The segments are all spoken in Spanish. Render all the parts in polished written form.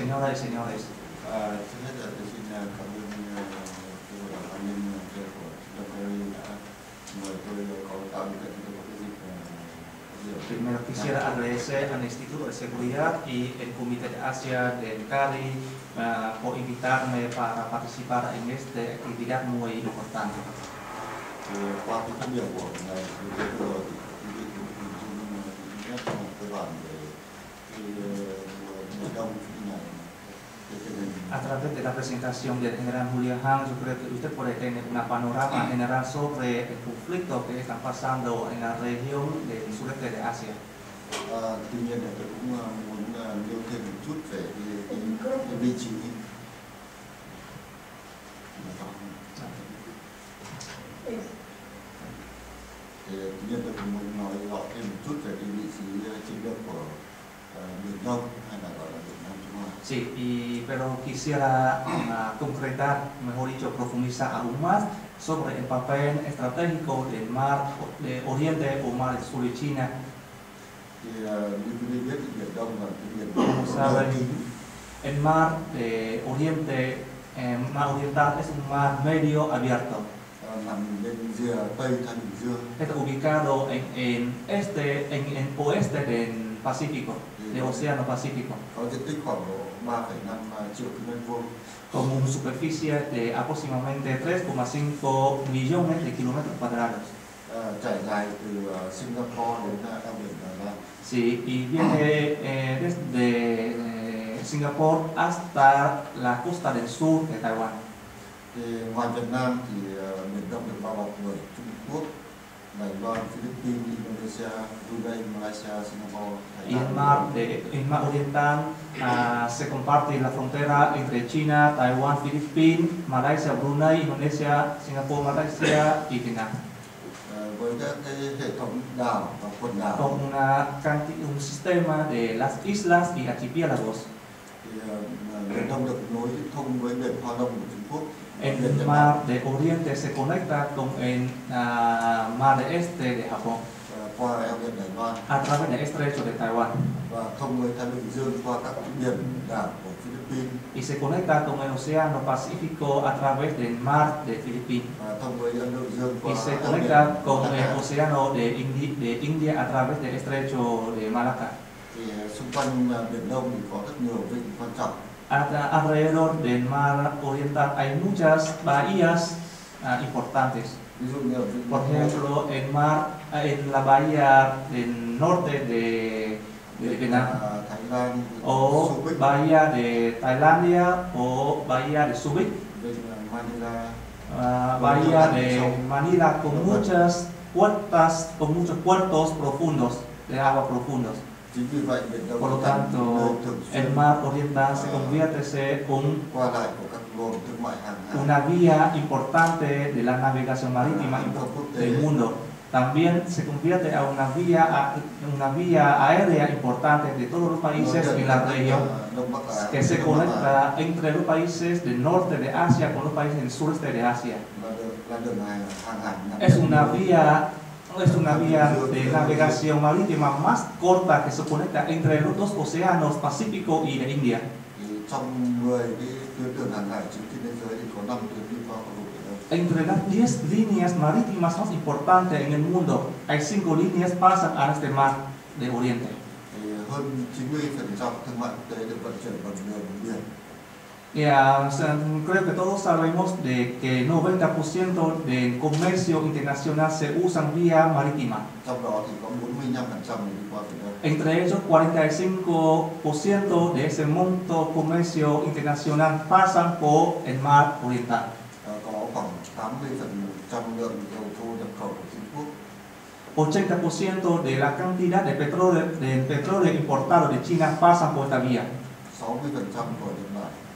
Señoras y señores, primero quisiera agradecer al Instituto de Seguridad y el Comité de Asia del CARI por invitarme para participar en esta actividad muy importante. A través de la presentación del general Julia Hang, yo creo que usted puede tener una panorama general sobre el conflicto que está pasando en la región del sureste de Asia. Sí, pero quisiera concretar, mejor dicho, profundizar aún más sobre el papel estratégico del Mar de Oriente o Mar del Sur y China. Como saben, el Mar de Oriente, Mar Oriental, es un mar medio abierto. Está ubicado en el oeste del Pacífico, del Océano Pacífico, con una superficie de aproximadamente 3,5 millones de kilómetros cuadrados. Sí, y viene desde Singapur hasta la costa del sur de Taiwán. Y el mar oriental se comparte la frontera entre China, Taiwán, Filipinas, Malasia, Brunei, Indonesia, Singapur, Malasia y Vietnam. Con un sistema de las islas y archipiélagos. El mar de Oriente se conecta con el mar de Este de Japón a través del estrecho de Taiwán y se conecta con el Océano Pacífico a través del mar de Filipinas y se conecta con el Océano de India a través del estrecho de Malaca. Alrededor del mar oriental hay muchas bahías importantes. Por ejemplo, en la bahía del norte de Vietnam, o bahía de Tailandia, o bahía de Subic, bahía de Manila, con muchas puertas, con muchos puertos profundos, de agua profundos. Por lo tanto, el mar oriental se convierte en una vía importante de la navegación marítima del mundo. También se convierte en una vía aérea importante de todos los países en la región, que se conecta entre los países del norte de Asia con los países del sureste de Asia. Es una vía de navegación marítima más corta que se conecta entre los dos océanos, Pacífico y de India. Entre las 10 líneas marítimas más importantes en el mundo, hay 5 líneas que pasan a este mar de Oriente. Creo que todos sabemos de que el 90% del comercio internacional se usa vía marítima. Entre ellos, 45% de ese monto comercio internacional pasan por el mar oriental. El 80% de la cantidad de petróleo importado de China pasa por esta vía.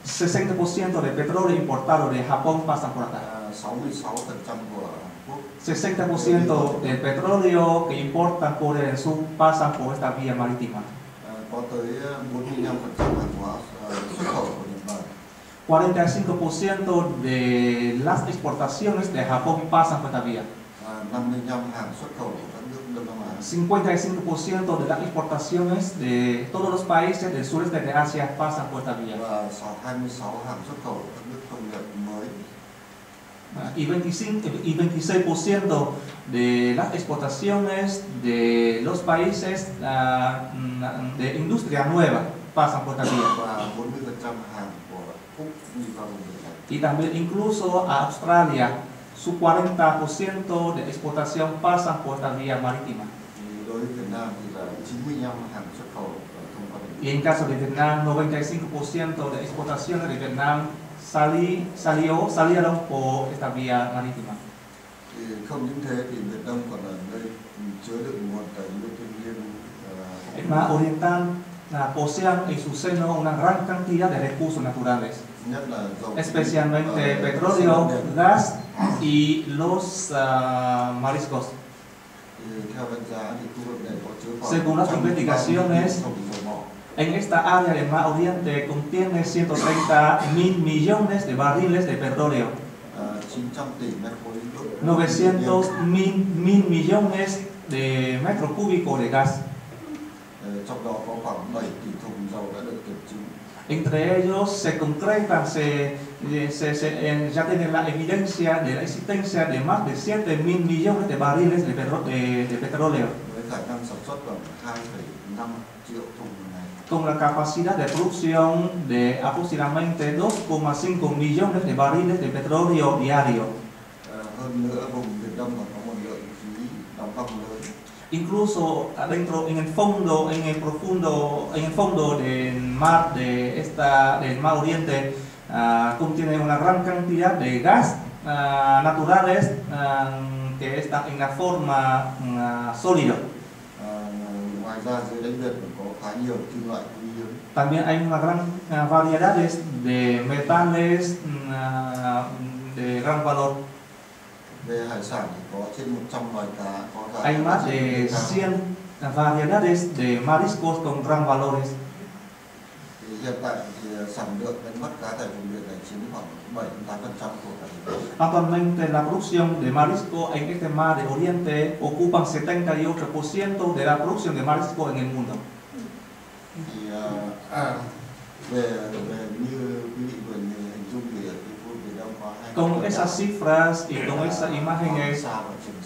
60% del petróleo importado de Japón pasa por acá. 60% del petróleo que importan por el sur pasa por esta vía marítima. 45% de las exportaciones de Japón pasan por esta vía. 55% de las exportaciones de todos los países del sureste de Asia pasan por esta vía. Y 26% de las exportaciones de los países de industria nueva pasan por esta vía. Y también incluso a Australia, su 40% de exportación pasan por esta vía marítima. Y en caso de Vietnam, 95% de exportaciones de Vietnam salieron por esta vía marítima. El mar oriental posee en su seno una gran cantidad de recursos naturales, especialmente petróleo, gas y los mariscos. Según las investigaciones, en esta área del Mar Oriente contiene 130.000 millones de barriles de petróleo, 900.000 millones de metros cúbicos de gas. Entre ellos se concretan, ya tienen la evidencia de la existencia de más de 7.000 millones de barriles de petróleo, con la capacidad de producción de aproximadamente 2,5 millones de barriles de petróleo diario. Incluso adentro, en el fondo del Mar Oriente, contiene una gran cantidad de gas naturales que están en la forma sólida. También hay una gran variedad de metales de gran valor. Hay más de 100 variedades de mariscos con gran valores. Actualmente la producción de marisco en este Mar de Oriente ocupa 78% de la producción de marisco en el mundo. Con esas cifras y con esas imágenes,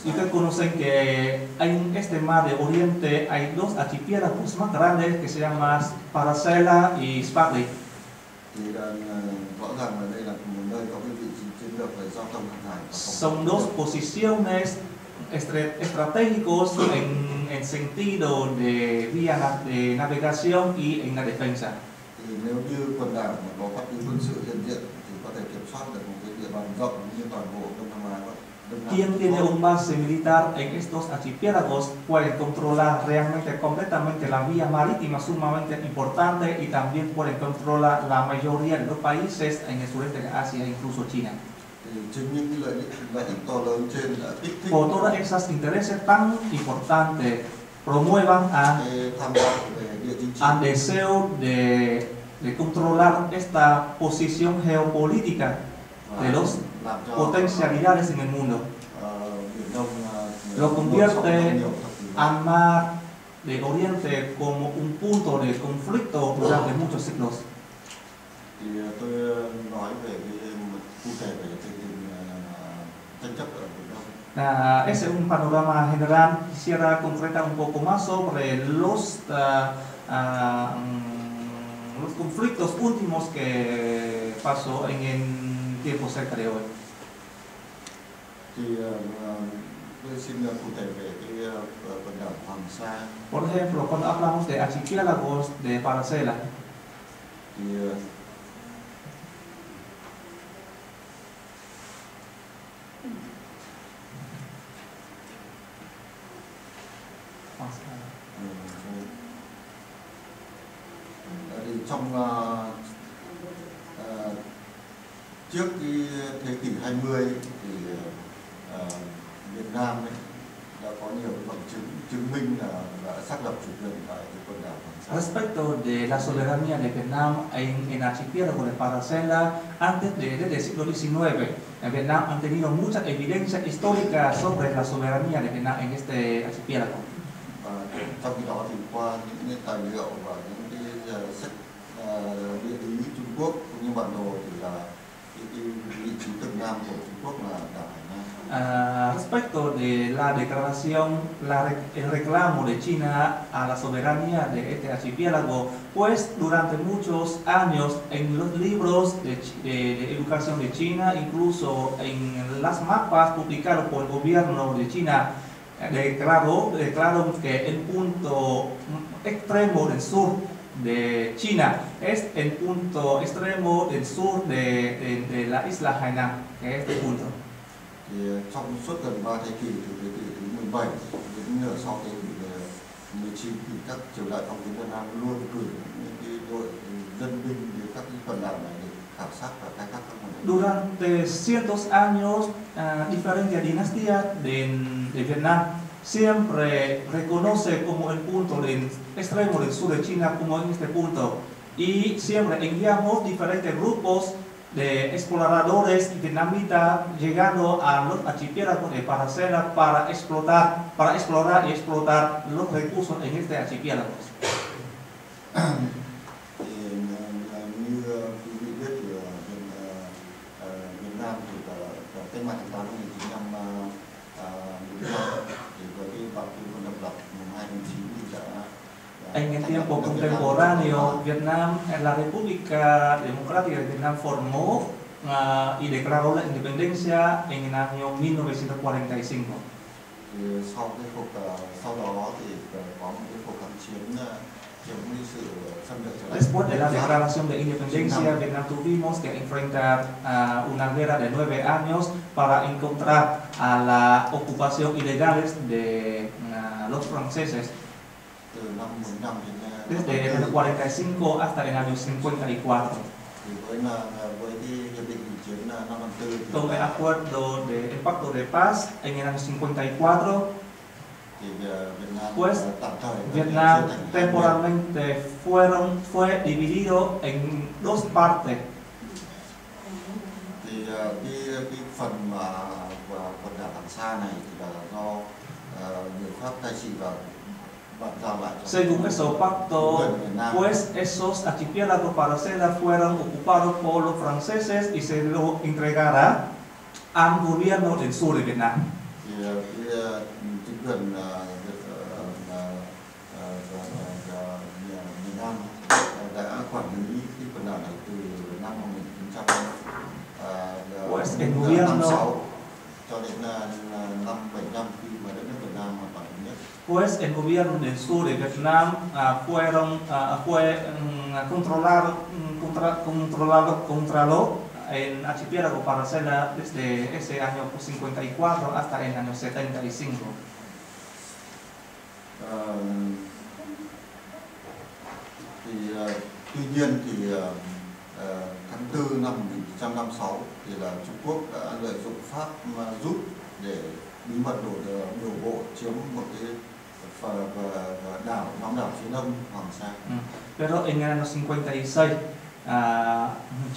ustedes conocen que en este Mar de Oriente hay dos archipiélagos más grandes que se llaman Paracela y Spratly. Son dos posiciones estratégicas en el sentido de vía de navegación y en la defensa. Quien tiene un base militar en estos archipiélagos puede controlar realmente completamente la vía marítima, sumamente importante, y también puede controlar la mayoría de los países en el sureste de Asia, incluso China. Por todos esos intereses tan importantes, promuevan al deseo de controlar esta posición geopolítica de las potencialidades en el mundo. Lo convierte al Mar de Oriente como un punto de conflicto durante muchos siglos. Ese es un panorama general. Quisiera concretar un poco más sobre los conflictos últimos que pasó en el tiempo cerca de hoy. Por ejemplo, cuando hablamos de archipiélagos de Paracela, trước thế kỷ 20 thì Việt Nam đã có nhiều bằng chứng minh là xác lập chủ quyền tại quần đảo Hoàng Sa. Respecto de la soberanía de Vietnam en archipiélago de Paracela, antes del siglo XIX, en Vietnam han tenido mucha evidencia histórica sobre la soberanía de Vietnam en este archipiélago. Trong khi đó thì qua những tài liệu và những sách địa lý Trung Quốc cũng như bản đồ thì là vị trí cực nam của Trung Quốc là đảo Hải Nam. Respecto de la declaración, el reclamo de China a la soberanía de este archipiélago, pues durante muchos años en los libros de educación de China, incluso en las mapas publicados por el gobierno de China, declaró que el punto extremo del sur de China es el punto extremo del sur de la isla Hainan, que es este punto. Trong suốt gần 3 thế kỷ, từ thế kỷ thứ 17 đến nửa sau thế kỷ 19, thì các triều đại phong kiến Việt Nam luôn cử những đội dân binh đến các quần đảo này để khảo sát và khai thác các nguồn lực. Durante ciertos años, diferentes dinastías de Vietnam siempre reconoce como el punto extremo del sur de China como en este punto, y siempre enviamos diferentes grupos de exploradores vietnamitas llegando a los archipiélagos de Paracela para explorar los recursos en este archipiélago. En el tiempo contemporáneo, Vietnam, la República Democrática de Vietnam formó y declaró la independencia en el año 1945. Después de la declaración de independencia, Vietnam tuvimos que enfrentar una guerra de 9 años para encontrar a la ocupación ilegal de los franceses. Desde el 45 hasta el año 54. Con el acuerdo del Pacto de Paz en el año 54, pues Vietnam temporalmente fue dividido en dos partes. Según esos pactos, pues esos archipiélagos Paracela fueron ocupados por los franceses y se lo entregará al gobierno del sur de Vietnam. Pues el gobierno, del sur de Vietnam fue controlado el archipiélago Paracela desde ese año 54 hasta el año 75. Tuy nhiên thì tháng 4 năm 1956 thì là Trung Quốc đã lợi dụng Pháp giúp để bí mật đổ bộ chiếm một cái đảo phía đông Hoàng Sa. Pero en el año 56,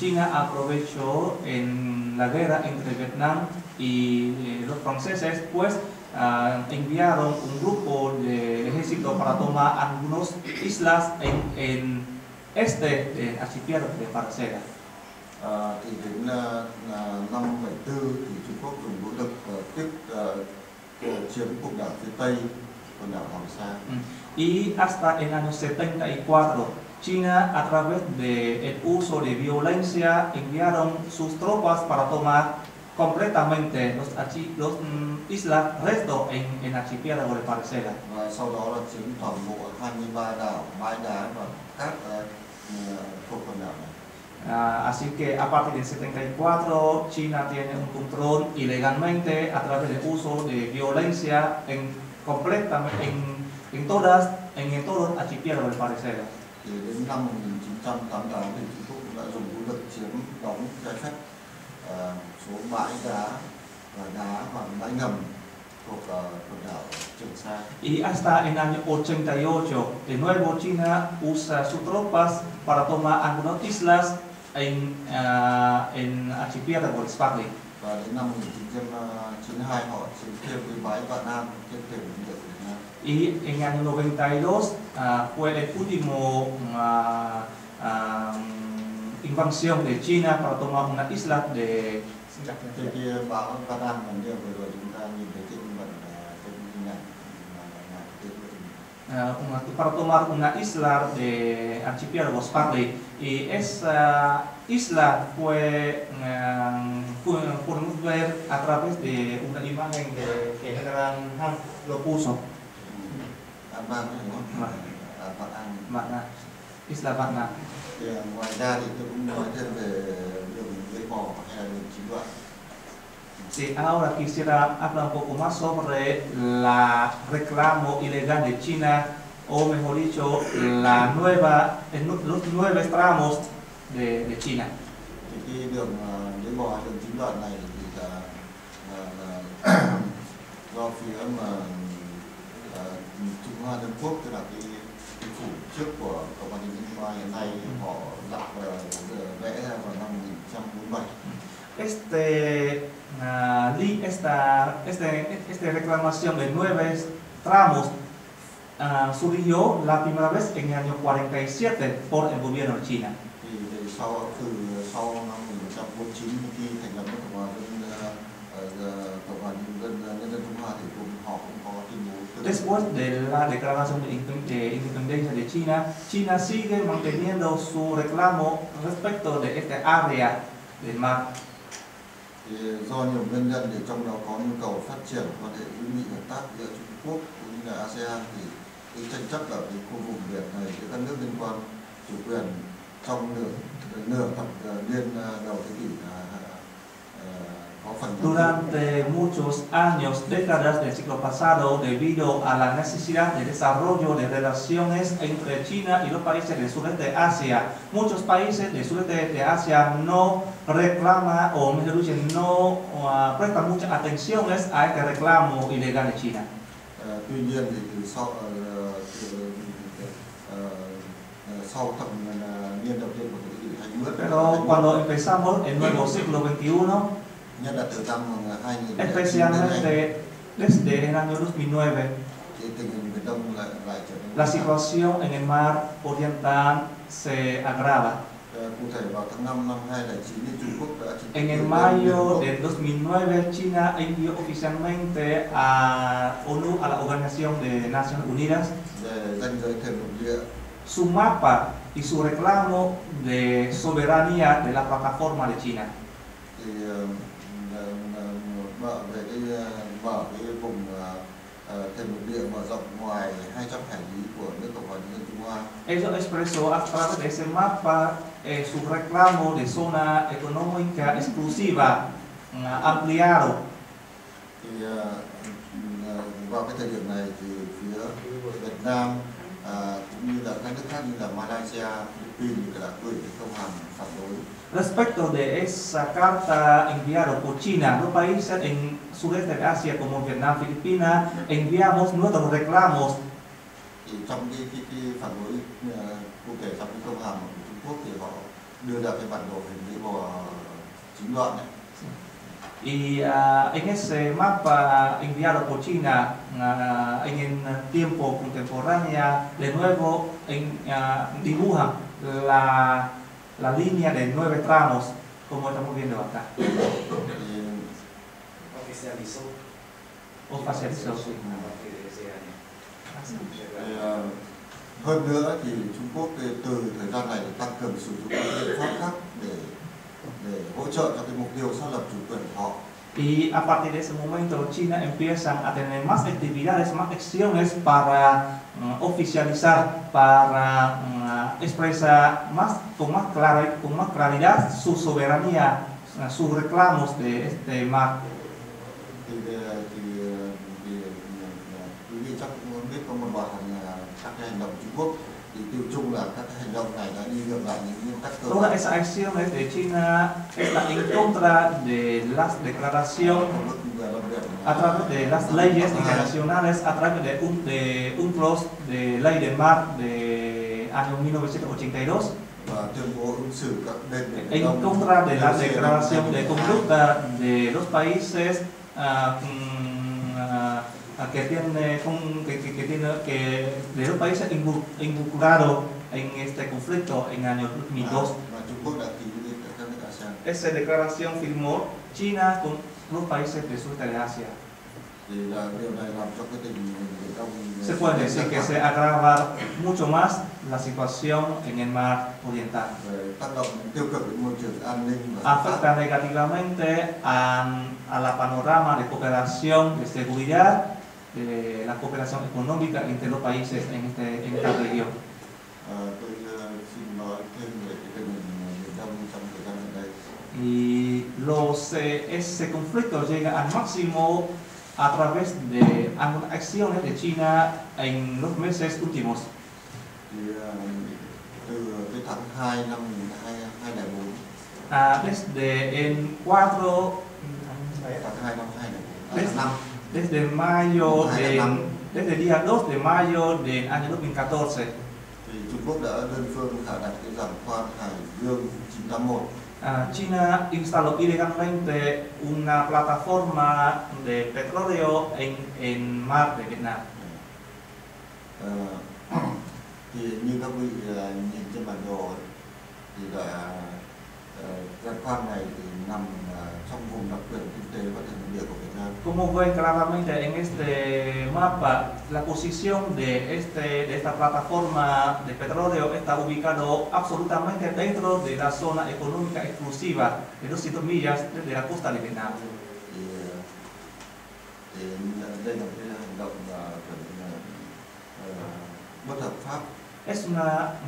China aprovechó en la guerra entre Vietnam y los franceses, pues enviaron un grupo de ejército para tomar algunas islas en el este del archipiélago de Paracela. Thì đến năm 74 thì Trung Quốc dùng vũ lực tiếp chiếm vùng đảo phía tây. Y hasta el año 74, China, a través del uso de violencia, enviaron sus tropas para tomar completamente los islas resto en el archipiélago de Paracela. Así que a partir del 74, China tiene un control ilegalmente a través del uso de violencia completamente en todos los archipiélagos de Paracela. Y hasta en el año 88, de nuevo China usa sus tropas para tomar algunas islas en archipiélago Spratly. Y en el año 92 fue el último invasión de China para tomar una isla de para tomar una isla de archipiélago Spratly, y esa isla podemos ver a través de una imagen que el gran Hang lo puso. Magna. Isla Magna. Ngoài ra thì tôi cũng nói thêm về đường lưỡi bò hay là đường chín đoạn. Sí, ahora quisiera hablar un poco más sobre la reclamo ilegal de China, o mejor dicho, los nuevos tramos de China. Thì đường lưỡi bò đường chín đoạn này thì là do phía mà Trung Hoa Dân Quốc, tức là cái phủ trước của Cộng hòa Nhân dân Trung Hoa hiện nay, họ đặt vẽ ra vào năm 1947. Esta reclamación de nueve tramos surgió la primera vez en el año 47 por el gobierno de China. Después de la declaración de independencia de China, China sigue manteniendo su reclamo respecto de esta área del mar. Do nhiều nguyên nhân, để trong đó có nhu cầu phát triển quan hệ hữu nghị hợp tác giữa Trung Quốc cũng như là ASEAN, thì cái tranh chấp ở cái khu vùng biển này giữa các nước liên quan chủ quyền trong nửa thập niên đầu thế kỷ có phần. Durante muchos años, décadas del siglo pasado, debido a la necesidad de desarrollo de relaciones entre China y los países del sureste de Asia, muchos países del sureste de Asia no reclama o mejor dicho no presta muchas atenciones a este reclamo ilegal de China. Tuy nhiên thì sau thập niên đầu tiên của thế kỷ 20, pero cuando empezamos el nuevo siglo 21, nhất là từ năm 2000 desde el año 2009, thì tình hình Biển Đông lại trở nên la situación en el mar oriental se agrava. En el mayo de 2009, China envió oficialmente a ONU, a la Organización de Naciones Unidas, su mapa y su reclamo de soberanía de la plataforma de China. Ellos expresó a través de ese mapa su reclamo de zona económica exclusiva ampliado. Vào cái thời điểm này thì phía Việt Nam cũng như là các nước khác như là Malaysia, Philippines đã gửi công hàm phản đối. Respecto de esa carta enviada por China, los países en sureste de Asia como Vietnam, Filipinas, enviamos nuestros reclamos. Trong cái phản đối cụ thể trong cái công hàm của Trung Quốc thì họ đưa ra cái bản đồ hình lưỡi bò chín đoạn này. Y en ese mapa enviado por China en el tiempo contemporáneo, de nuevo dibuja la línea de 9 tramos, como estamos viendo acá. Oficializó. Hơn nữa thì Trung Quốc từ thời gian này tăng cường sử dụng các biện pháp khác để hỗ trợ cho cái mục tiêu xác lập chủ quyền của họ. Y a partir de ese momento China empieza a tener más actividades, más acciones para oficializar, para expresar con más claridad su soberanía, sus reclamos de este mar. Todas esas acciones de China están en contra de las declaraciones a través de las leyes internacionales, a través de UNCLOS, de ley del mar de año 1982, en contra de la declaración de conducta de los países de los países involucrados en este conflicto en el año 2002. Esa declaración firmó China con los países del sur de Asia. Se puede decir que se agrava mucho más la situación en el mar oriental. Afecta negativamente a la panorama de cooperación de seguridad, de la cooperación económica entre los países en esta región. Y ese conflicto llega al máximo a través de algunas acciones de China en los meses últimos. Desde el día 2 de mayo del año 2014, China instaló ilegalmente una plataforma de petróleo en el mar de Vietnam. Como ven claramente en este mapa, la posición de esta plataforma de petróleo está ubicado absolutamente dentro de la zona económica exclusiva de 200 millas desde la costa de Vietnam.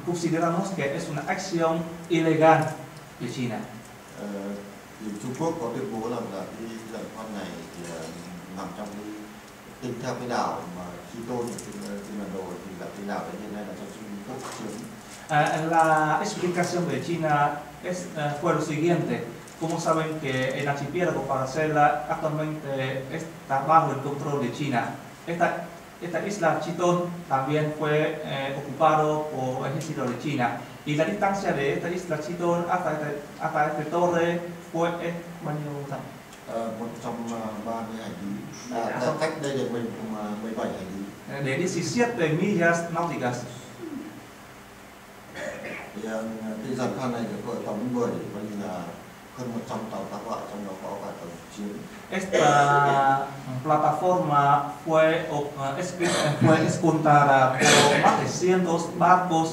Consideramos que es una acción ilegal de China. La explicación de China fue lo siguiente. Como saben, que el archipiélago Paracela actualmente está bajo el control de China. Esta isla Chitón también fue ocupado por el ejército de China, y la distancia de esta isla Chitón hasta esta torre fue 17 millas náuticas. Esta plataforma fue escoltada por más de 100 barcos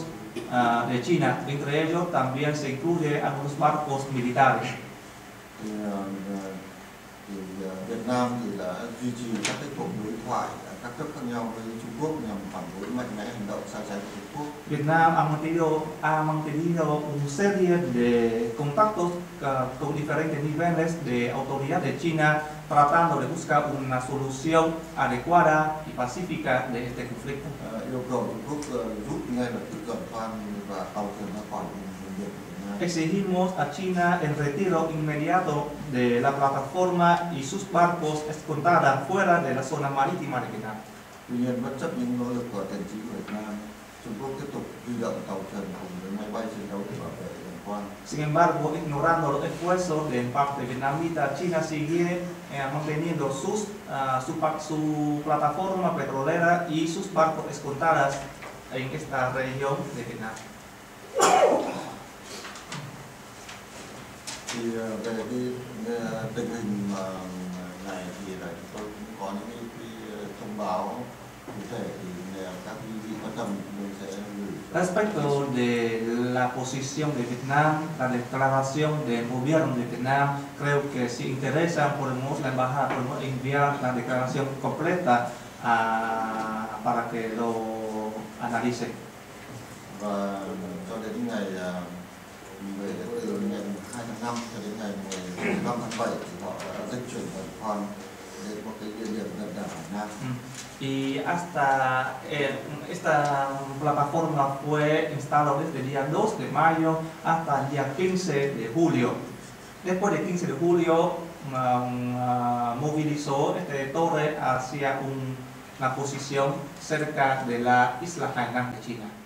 de China, entre ellos también se incluye algunos barcos militares. Vietnam ha mantenido una serie de contactos con diferentes niveles de autoridad de China, tratando de buscar una solución adecuada y pacífica de este conflicto. Exigimos a China el retiro inmediato de la plataforma y sus barcos escoltados fuera de la zona marítima de Vietnam. Sin embargo, ignorando los esfuerzos de parte vietnamita, China sigue manteniendo su plataforma petrolera y sus barcos escoltados en esta región de Vietnam. Respecto de la posición de Vietnam, la declaración del gobierno de Vietnam, creo que si interesa podemos, la embajada podemos enviar la declaración completa para que lo analice. Y hasta esta plataforma fue instalada desde el día 2 de mayo hasta el día 15 de julio. Después del 15 de julio movilizó este torre hacia una posición cerca de la isla Hainan de China.